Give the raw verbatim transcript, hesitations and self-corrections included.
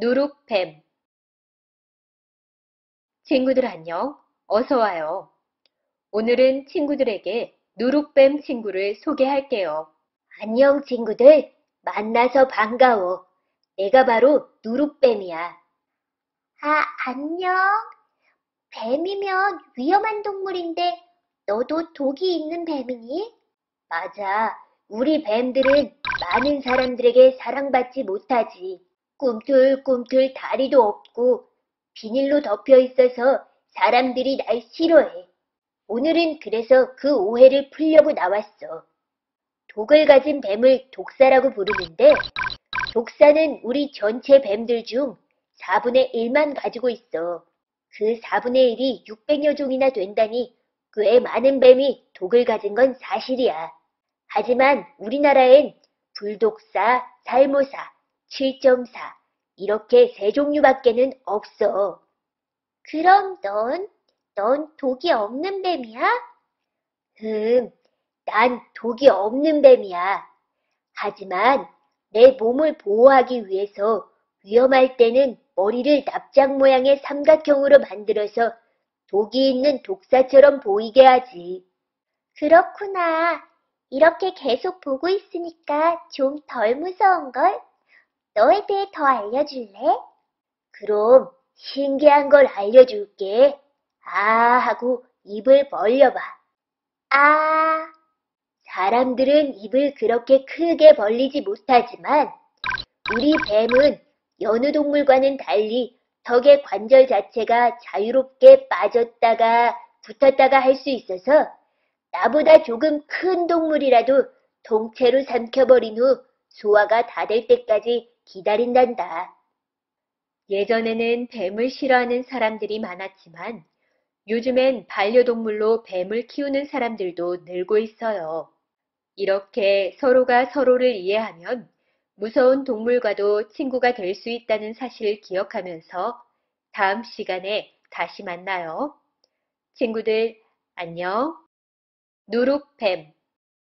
누룩뱀. 친구들 안녕, 어서와요. 오늘은 친구들에게 누룩뱀 친구를 소개할게요. 안녕 친구들, 만나서 반가워. 내가 바로 누룩뱀이야. 아, 안녕. 뱀이면 위험한 동물인데 너도 독이 있는 뱀이니? 맞아, 우리 뱀들은 많은 사람들에게 사랑받지 못하지. 꿈틀꿈틀 다리도 없고 비닐로 덮여 있어서 사람들이 날 싫어해. 오늘은 그래서 그 오해를 풀려고 나왔어. 독을 가진 뱀을 독사라고 부르는데 독사는 우리 전체 뱀들 중 사분의 일만 가지고 있어. 그 사분의 일이 육백여 종이나 된다니 꽤 많은 뱀이 독을 가진 건 사실이야. 하지만 우리나라엔 불독사, 살모사, 칠 점 사 이렇게 세 종류밖에는 없어. 그럼 넌? 넌 독이 없는 뱀이야? 음, 난 독이 없는 뱀이야. 하지만 내 몸을 보호하기 위해서 위험할 때는 머리를 납작 모양의 삼각형으로 만들어서 독이 있는 독사처럼 보이게 하지. 그렇구나. 이렇게 계속 보고 있으니까 좀 덜 무서운걸? 너에 대해 더 알려줄래? 그럼 신기한 걸 알려줄게. 아 하고 입을 벌려봐. 아. 사람들은 입을 그렇게 크게 벌리지 못하지만 우리 뱀은 여느 동물과는 달리 턱의 관절 자체가 자유롭게 빠졌다가 붙었다가 할 수 있어서 나보다 조금 큰 동물이라도 통째로 삼켜버린 후 소화가 다 될 때까지 기다린단다. 예전에는 뱀을 싫어하는 사람들이 많았지만 요즘엔 반려동물로 뱀을 키우는 사람들도 늘고 있어요. 이렇게 서로가 서로를 이해하면 무서운 동물과도 친구가 될 수 있다는 사실을 기억하면서 다음 시간에 다시 만나요. 친구들 안녕. 누룩뱀.